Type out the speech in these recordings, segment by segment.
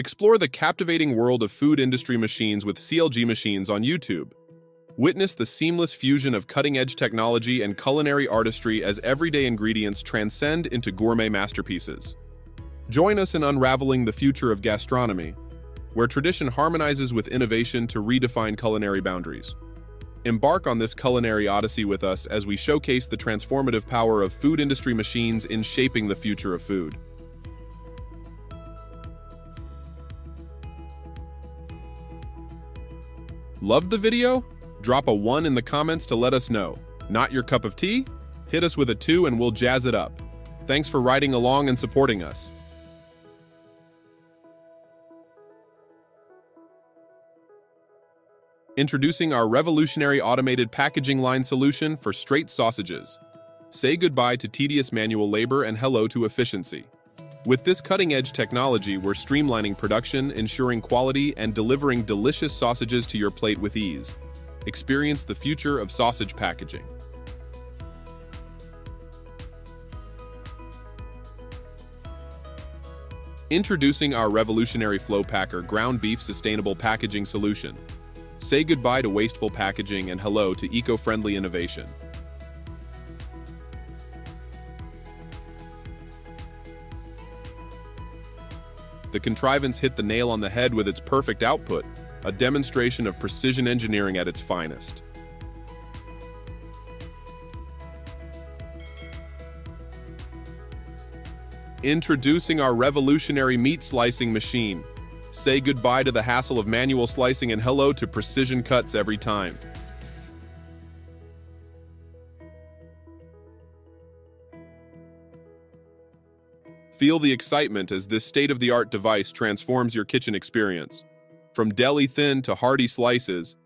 Explore the captivating world of food industry machines with CLG Machines on YouTube. Witness the seamless fusion of cutting-edge technology and culinary artistry as everyday ingredients transcend into gourmet masterpieces. Join us in unraveling the future of gastronomy, where tradition harmonizes with innovation to redefine culinary boundaries. Embark on this culinary odyssey with us as we showcase the transformative power of food industry machines in shaping the future of food. Loved the video? Drop a 1 in the comments to let us know. Not your cup of tea? Hit us with a 2 and we'll jazz it up. Thanks for riding along and supporting us. Introducing our revolutionary automated packaging line solution for straight sausages. Say goodbye to tedious manual labor and hello to efficiency. With this cutting-edge technology, we're streamlining production, ensuring quality, and delivering delicious sausages to your plate with ease. Experience the future of sausage packaging. Introducing our revolutionary Flow Packer ground beef sustainable packaging solution. Say goodbye to wasteful packaging and hello to eco-friendly innovation. The contrivance hit the nail on the head with its perfect output, a demonstration of precision engineering at its finest. Introducing our revolutionary meat slicing machine. Say goodbye to the hassle of manual slicing and hello to precision cuts every time. Feel the excitement as this state-of-the-art device transforms your kitchen experience. From deli thin to hearty slices,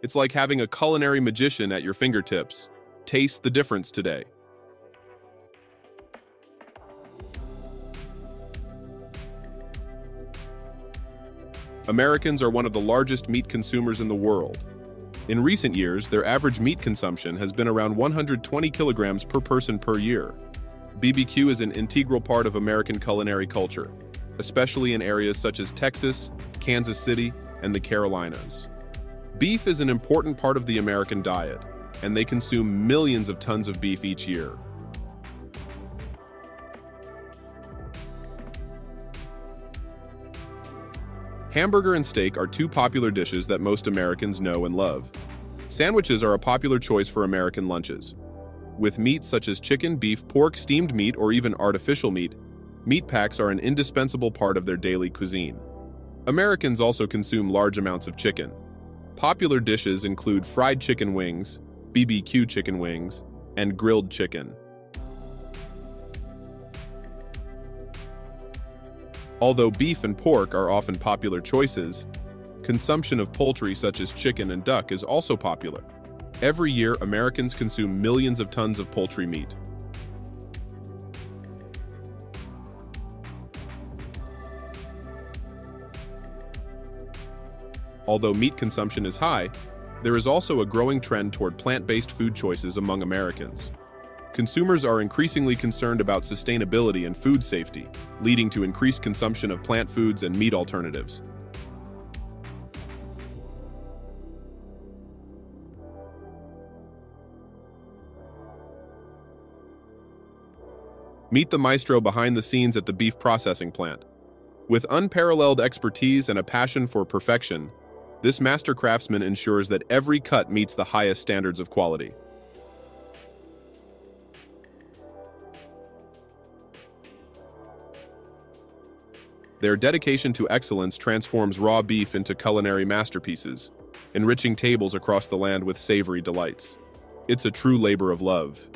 it's like having a culinary magician at your fingertips. Taste the difference today. Americans are one of the largest meat consumers in the world. In recent years, their average meat consumption has been around 120 kilograms per person per year. BBQ is an integral part of American culinary culture, especially in areas such as Texas, Kansas City, and the Carolinas. Beef is an important part of the American diet, and they consume millions of tons of beef each year. Hamburger and steak are two popular dishes that most Americans know and love. Sandwiches are a popular choice for American lunches. With meats such as chicken, beef, pork, steamed meat, or even artificial meat, meat packs are an indispensable part of their daily cuisine. Americans also consume large amounts of chicken. Popular dishes include fried chicken wings, BBQ chicken wings, and grilled chicken. Although beef and pork are often popular choices, consumption of poultry such as chicken and duck is also popular. Every year, Americans consume millions of tons of poultry meat. Although meat consumption is high, there is also a growing trend toward plant-based food choices among Americans. Consumers are increasingly concerned about sustainability and food safety, leading to increased consumption of plant foods and meat alternatives. Meet the maestro behind the scenes at the beef processing plant. With unparalleled expertise and a passion for perfection, this master craftsman ensures that every cut meets the highest standards of quality. Their dedication to excellence transforms raw beef into culinary masterpieces, enriching tables across the land with savory delights. It's a true labor of love.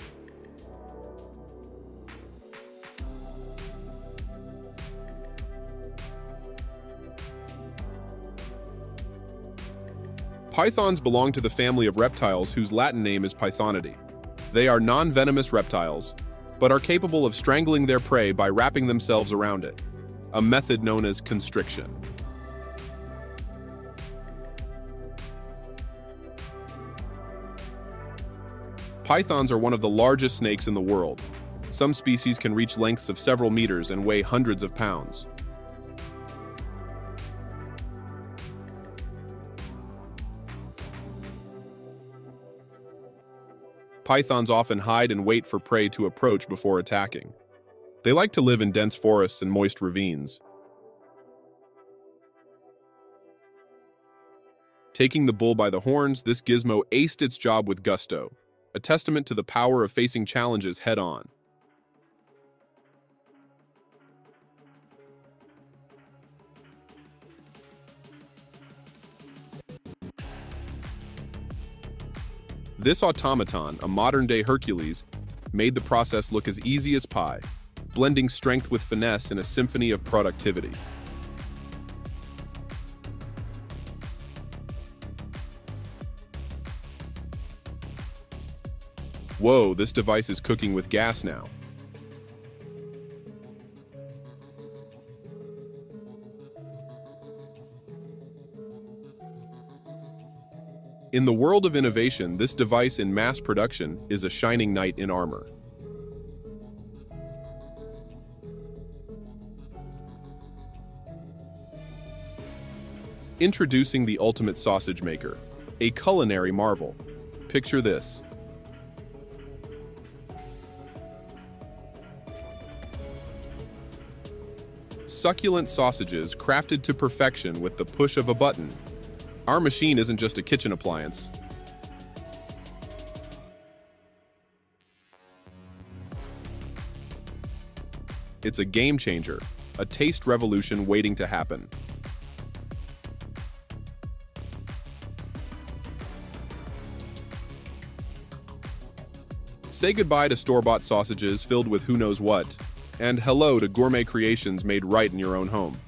Pythons belong to the family of reptiles whose Latin name is Pythonidae. They are non-venomous reptiles, but are capable of strangling their prey by wrapping themselves around it, a method known as constriction. Pythons are one of the largest snakes in the world. Some species can reach lengths of several meters and weigh hundreds of pounds. Pythons often hide and wait for prey to approach before attacking. They like to live in dense forests and moist ravines. Taking the bull by the horns, this gizmo aced its job with gusto, a testament to the power of facing challenges head-on. This automaton, a modern-day Hercules, made the process look as easy as pie, blending strength with finesse in a symphony of productivity. Whoa, this device is cooking with gas now. In the world of innovation, this device in mass production is a shining knight in armor. Introducing the ultimate sausage maker, a culinary marvel. Picture this. Succulent sausages crafted to perfection with the push of a button. Our machine isn't just a kitchen appliance. It's a game changer, a taste revolution waiting to happen. Say goodbye to store-bought sausages filled with who knows what, and hello to gourmet creations made right in your own home.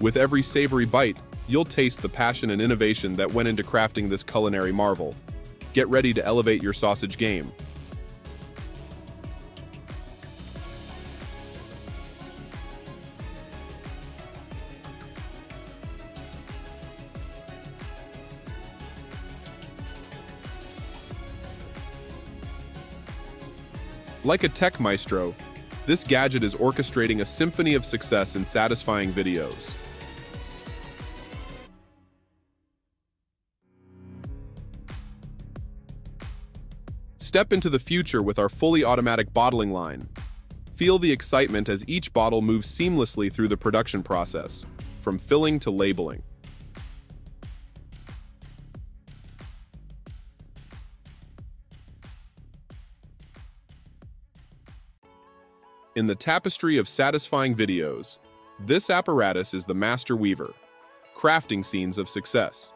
With every savory bite, you'll taste the passion and innovation that went into crafting this culinary marvel. Get ready to elevate your sausage game. Like a tech maestro, this gadget is orchestrating a symphony of success and satisfying videos. Step into the future with our fully automatic bottling line. Feel the excitement as each bottle moves seamlessly through the production process, from filling to labeling. In the tapestry of satisfying videos, this apparatus is the master weaver, crafting scenes of success.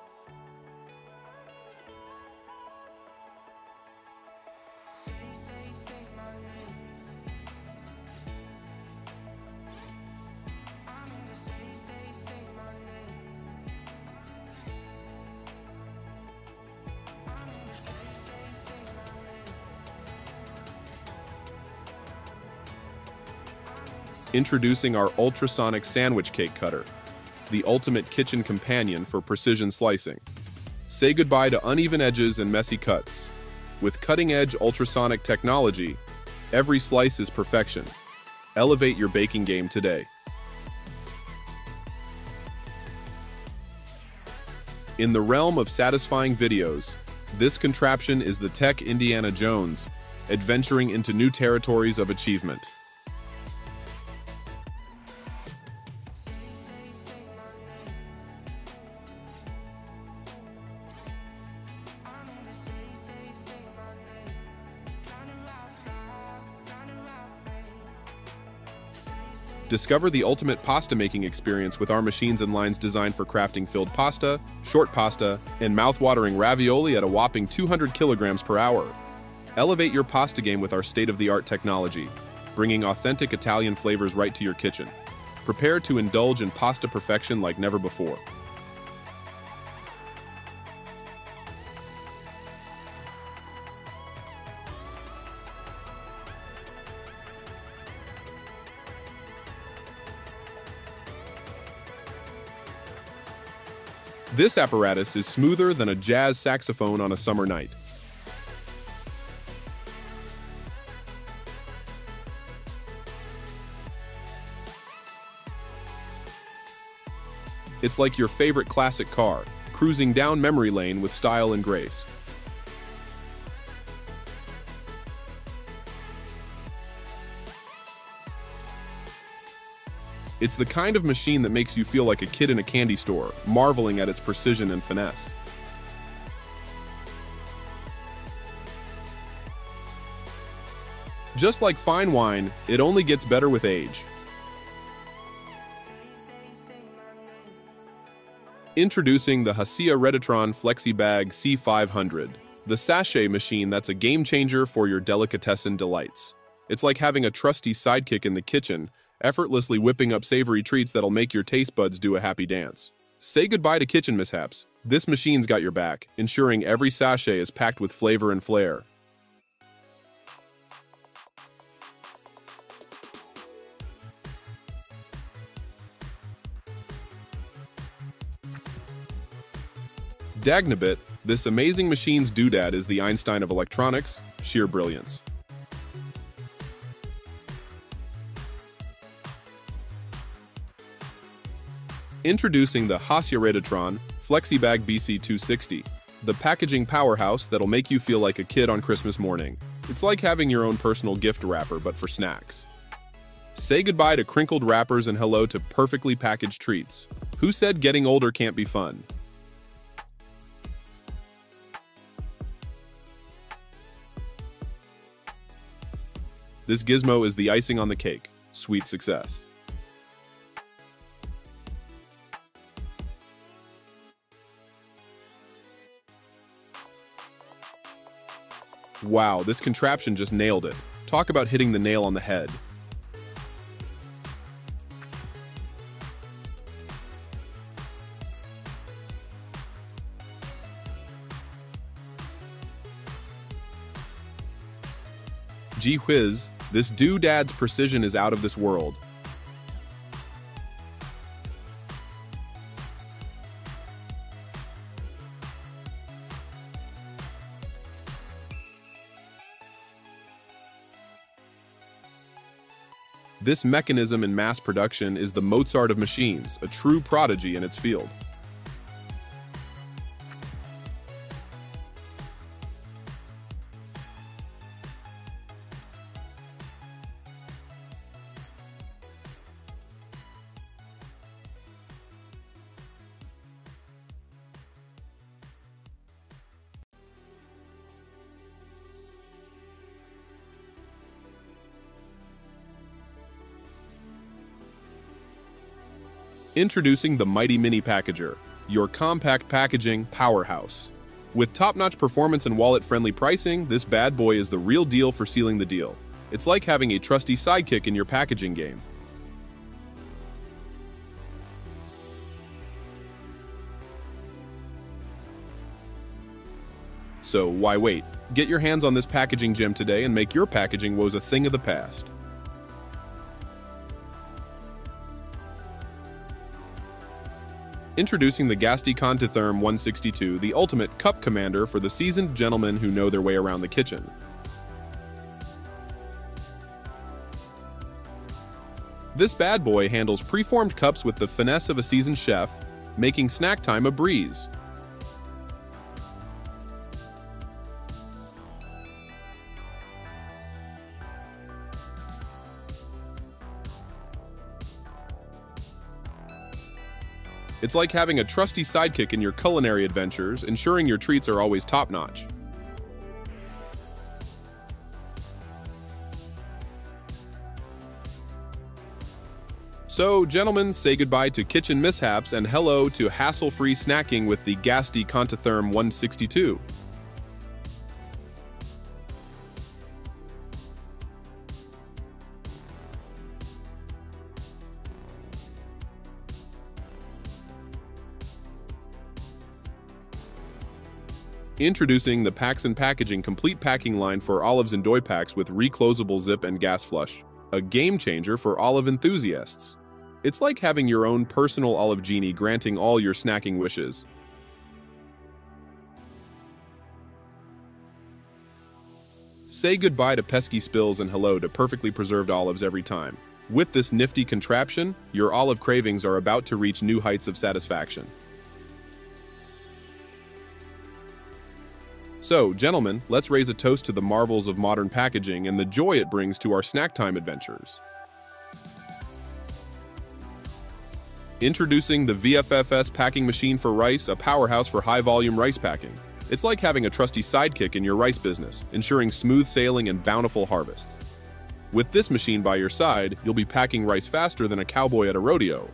Introducing our ultrasonic sandwich cake cutter, the ultimate kitchen companion for precision slicing. Say goodbye to uneven edges and messy cuts. With cutting-edge ultrasonic technology, every slice is perfection. Elevate your baking game today. In the realm of satisfying videos, this contraption is the tech Indiana Jones, adventuring into new territories of achievement. Discover the ultimate pasta-making experience with our machines and lines designed for crafting filled pasta, short pasta, and mouth-watering ravioli at a whopping 200 kilograms per hour. Elevate your pasta game with our state-of-the-art technology, bringing authentic Italian flavors right to your kitchen. Prepare to indulge in pasta perfection like never before. This apparatus is smoother than a jazz saxophone on a summer night. It's like your favorite classic car, cruising down memory lane with style and grace. It's the kind of machine that makes you feel like a kid in a candy store, marveling at its precision and finesse. Just like fine wine, it only gets better with age. Introducing the Hassia Reditron Flexibag C500, the sachet machine that's a game-changer for your delicatessen delights. It's like having a trusty sidekick in the kitchen, effortlessly whipping up savory treats that'll make your taste buds do a happy dance. Say goodbye to kitchen mishaps. This machine's got your back, ensuring every sachet is packed with flavor and flair. Dagnabit, this amazing machine's doodad is the Einstein of electronics, sheer brilliance. Introducing the Hassia Redatron Flexibag BC260, the packaging powerhouse that'll make you feel like a kid on Christmas morning. It's like having your own personal gift wrapper, but for snacks. Say goodbye to crinkled wrappers and hello to perfectly packaged treats. Who said getting older can't be fun? This gizmo is the icing on the cake. Sweet success. Wow, this contraption just nailed it. Talk about hitting the nail on the head. Gee whiz, this doodad's precision is out of this world. This mechanism in mass production is the Mozart of machines, a true prodigy in its field. Introducing the Mighty Mini Packager, your compact packaging powerhouse. With top-notch performance and wallet-friendly pricing, this bad boy is the real deal for sealing the deal. It's like having a trusty sidekick in your packaging game. So why wait? Get your hands on this packaging gem today and make your packaging woes a thing of the past. Introducing the Gasticontitherm 162, the ultimate cup commander for the seasoned gentlemen who know their way around the kitchen. This bad boy handles preformed cups with the finesse of a seasoned chef, making snack time a breeze. It's like having a trusty sidekick in your culinary adventures, ensuring your treats are always top-notch. So, gentlemen, say goodbye to kitchen mishaps and hello to hassle-free snacking with the Gasticontitherm 162. Introducing the Paxen Packaging complete packing line for olives and doy packs with reclosable zip and gas flush, a game-changer for olive enthusiasts. It's like having your own personal olive genie granting all your snacking wishes. Say goodbye to pesky spills and hello to perfectly preserved olives every time. With this nifty contraption, your olive cravings are about to reach new heights of satisfaction. So, gentlemen, let's raise a toast to the marvels of modern packaging and the joy it brings to our snack time adventures. Introducing the VFFS packing machine for rice, a powerhouse for high-volume rice packing. It's like having a trusty sidekick in your rice business, ensuring smooth sailing and bountiful harvests. With this machine by your side, you'll be packing rice faster than a cowboy at a rodeo.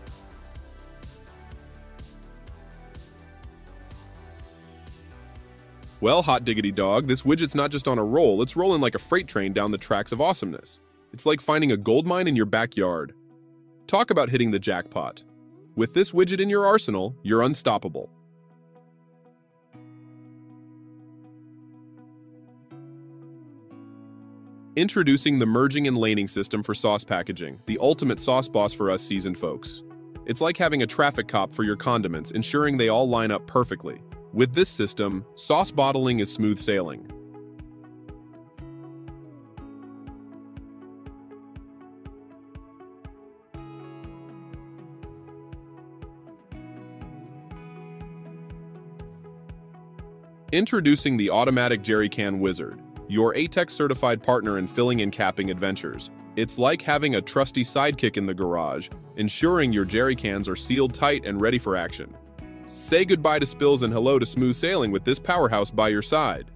Well, hot diggity dog, this widget's not just on a roll, it's rolling like a freight train down the tracks of awesomeness. It's like finding a gold mine in your backyard. Talk about hitting the jackpot. With this widget in your arsenal, you're unstoppable. Introducing the merging and laning system for sauce packaging, the ultimate sauce boss for us seasoned folks. It's like having a traffic cop for your condiments, ensuring they all line up perfectly. With this system, sauce bottling is smooth sailing. Introducing the automatic jerry can wizard, your ATEX certified partner in filling and capping adventures. It's like having a trusty sidekick in the garage, ensuring your jerry cans are sealed tight and ready for action. Say goodbye to spills and hello to smooth sailing with this powerhouse by your side.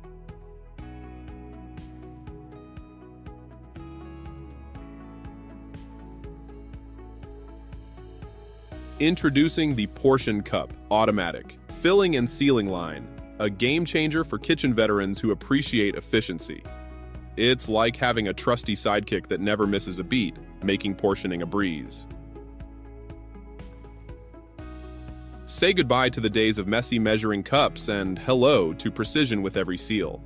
Introducing the Portion Cup Automatic Filling and Sealing Line, a game changer for kitchen veterans who appreciate efficiency. It's like having a trusty sidekick that never misses a beat, making portioning a breeze. Say goodbye to the days of messy measuring cups and hello to precision with every seal.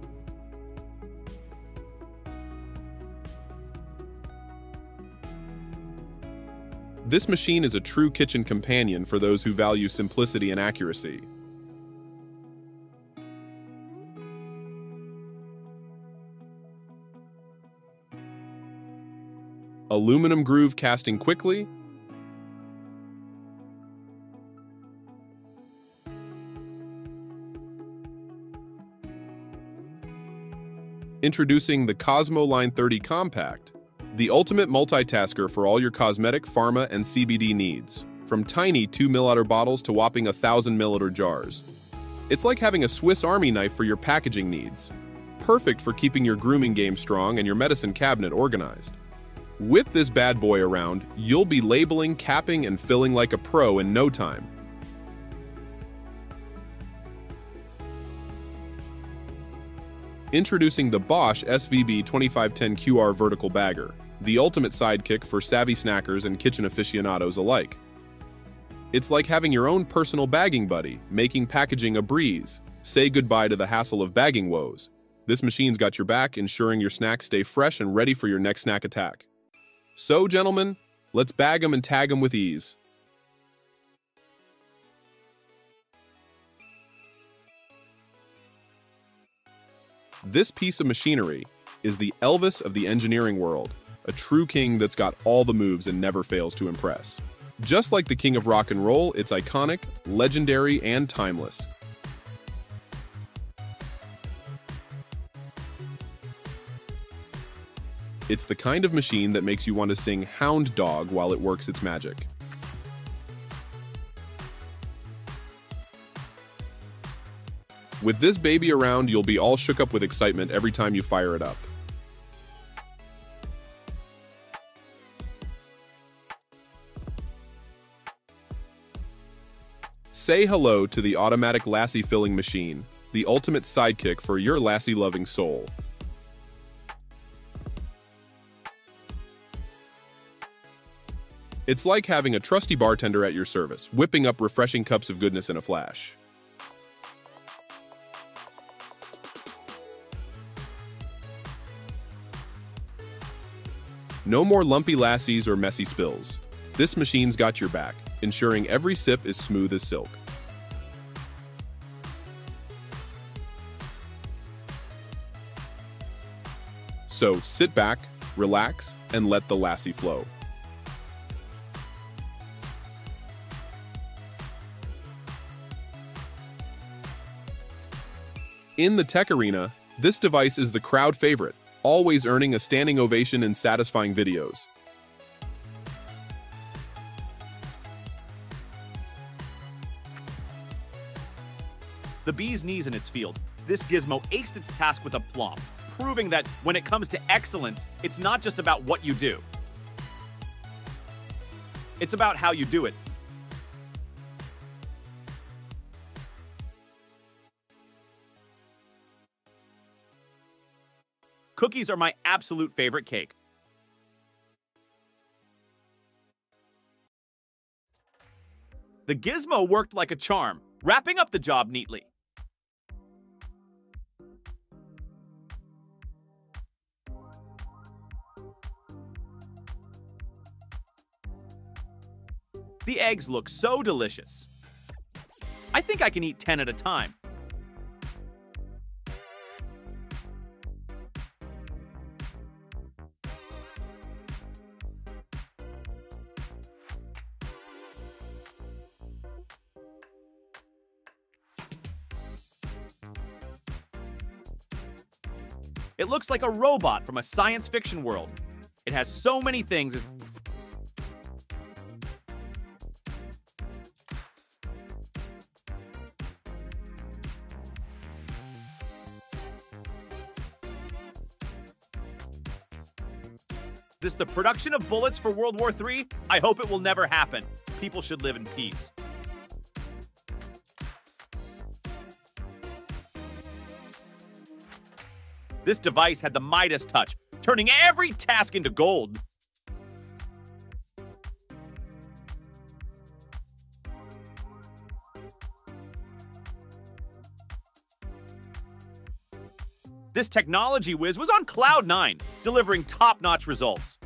This machine is a true kitchen companion for those who value simplicity and accuracy. Aluminum groove casting quickly. Introducing the Cosmo Line 30 Compact, the ultimate multitasker for all your cosmetic, pharma, and CBD needs, from tiny 2 mL bottles to whopping 1,000 mL jars. It's like having a Swiss Army knife for your packaging needs, perfect for keeping your grooming game strong and your medicine cabinet organized. With this bad boy around, you'll be labeling, capping, and filling like a pro in no time. Introducing the Bosch SVB 2510 QR Vertical Bagger, the ultimate sidekick for savvy snackers and kitchen aficionados alike. It's like having your own personal bagging buddy, making packaging a breeze. Say goodbye to the hassle of bagging woes. This machine's got your back, ensuring your snacks stay fresh and ready for your next snack attack. So, gentlemen, let's bag 'em and tag 'em with ease. This piece of machinery is the Elvis of the engineering world, a true king that's got all the moves and never fails to impress. Just like the king of rock and roll, it's iconic, legendary, and timeless. It's the kind of machine that makes you want to sing Hound Dog while it works its magic. With this baby around, you'll be all shook up with excitement every time you fire it up. Say hello to the automatic lassi filling machine, the ultimate sidekick for your lassi-loving soul. It's like having a trusty bartender at your service, whipping up refreshing cups of goodness in a flash. No more lumpy lassies or messy spills. This machine's got your back, ensuring every sip is smooth as silk. So sit back, relax, and let the lassie flow. In the tech arena, this device is the crowd favorite, always earning a standing ovation in satisfying videos. The bee's knees in its field, this gizmo aced its task with aplomb, proving that when it comes to excellence, it's not just about what you do. It's about how you do it. Cookies are my absolute favorite cake. The gizmo worked like a charm, wrapping up the job neatly. The eggs look so delicious. I think I can eat 10 at a time. It looks like a robot from a science fiction world. It has so many things as... This the production of bullets for World War III? I hope it will never happen. People should live in peace. This device had the Midas touch, turning every task into gold. This technology whiz was on cloud nine, delivering top-notch results.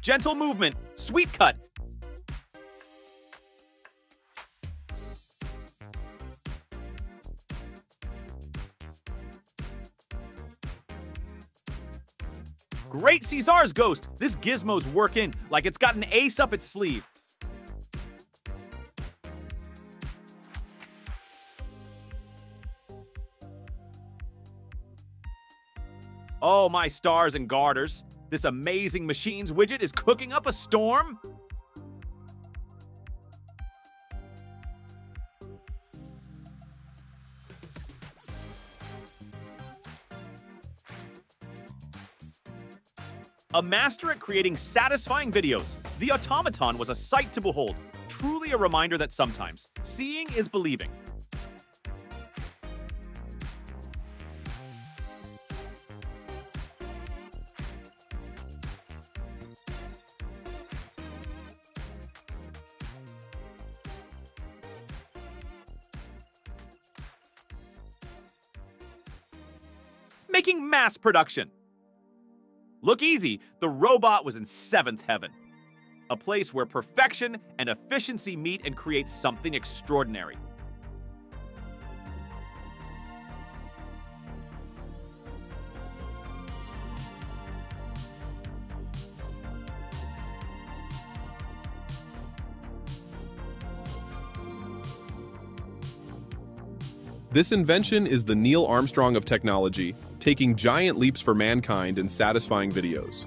Gentle movement, sweet cut. Great Caesar's ghost. This gizmo's working like it's got an ace up its sleeve. Oh, my stars and garters. This amazing machines widget is cooking up a storm. A master at creating satisfying videos, the automaton was a sight to behold, truly a reminder that sometimes seeing is believing. Making mass production. Look easy, the robot was in seventh heaven. A place where perfection and efficiency meet and create something extraordinary. This invention is the Neil Armstrong of technology, taking giant leaps for mankind in satisfying videos.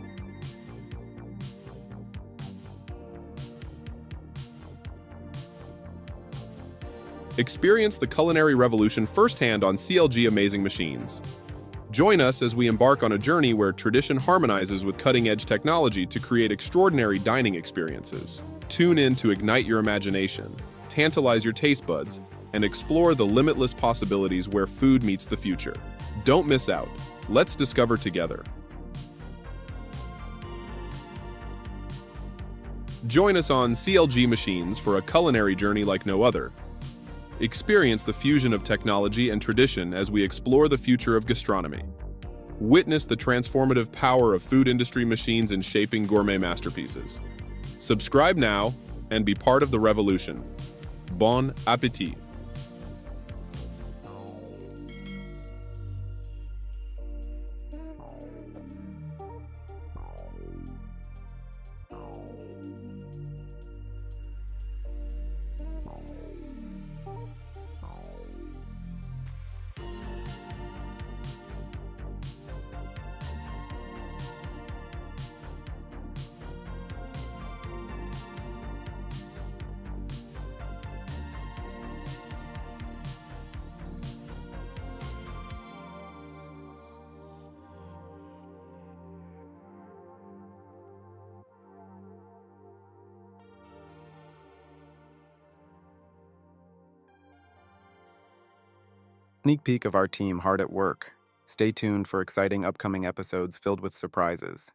Experience the culinary revolution firsthand on CLG Amazing Machines. Join us as we embark on a journey where tradition harmonizes with cutting-edge technology to create extraordinary dining experiences. Tune in to ignite your imagination, tantalize your taste buds, and explore the limitless possibilities where food meets the future. Don't miss out. Let's discover together. Join us on CLG Machines for a culinary journey like no other. Experience the fusion of technology and tradition as we explore the future of gastronomy. Witness the transformative power of food industry machines in shaping gourmet masterpieces. Subscribe now, and be part of the revolution. Bon appétit! Sneak peek of our team hard at work. Stay tuned for exciting upcoming episodes filled with surprises.